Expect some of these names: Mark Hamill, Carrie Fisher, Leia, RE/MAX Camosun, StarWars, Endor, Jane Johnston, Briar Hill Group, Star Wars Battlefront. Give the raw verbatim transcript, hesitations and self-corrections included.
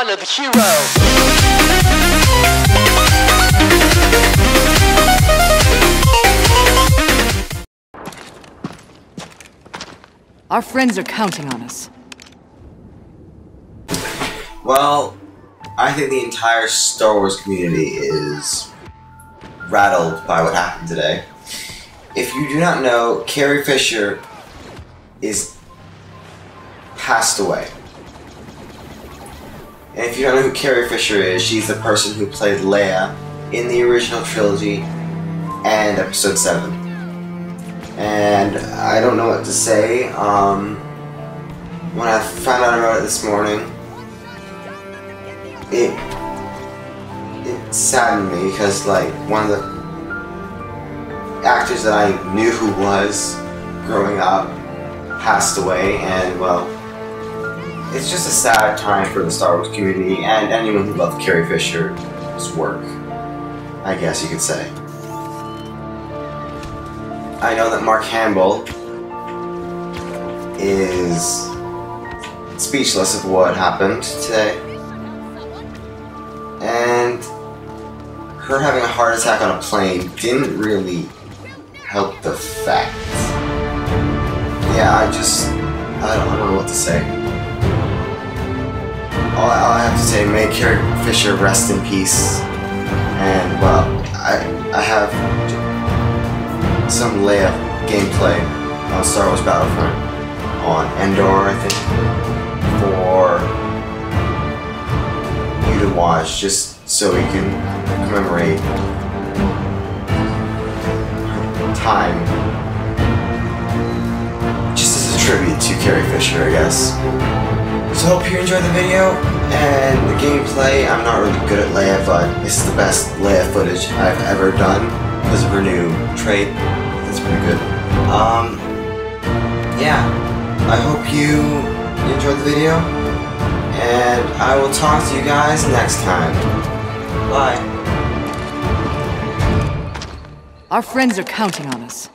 honor the hero. Our friends are counting on us. Well, I think the entire Star Wars community is rattled by what happened today. If you do not know, Carrie Fisher is passed away. And if you don't know who Carrie Fisher is, she's the person who played Leia in the original trilogy and Episode seven. And I don't know what to say. Um, when I found out about it this morning, it, it saddened me because, like, one of the actors that I knew who was growing up passed away, and well, it's just a sad time for the Star Wars community and anyone who loved Carrie Fisher's work, I guess you could say. I know that Mark Hamill is speechless of what happened today, and her having a heart attack on a plane didn't really help the fact. Yeah, I just, I don't, I don't know what to say. All, all I have to say, may Carrie Fisher rest in peace. And, well, I, I have some Leia gameplay on Star Wars Battlefront, on Endor, I think, for you to watch, just so you can commemorate time. Tribute to Carrie Fisher, I guess. So I hope you enjoyed the video and the gameplay. I'm not really good at Leia, but it's the best Leia footage I've ever done because of her new trait. That's pretty good. Um, yeah. I hope you enjoyed the video, and I will talk to you guys next time. Bye. Our friends are counting on us.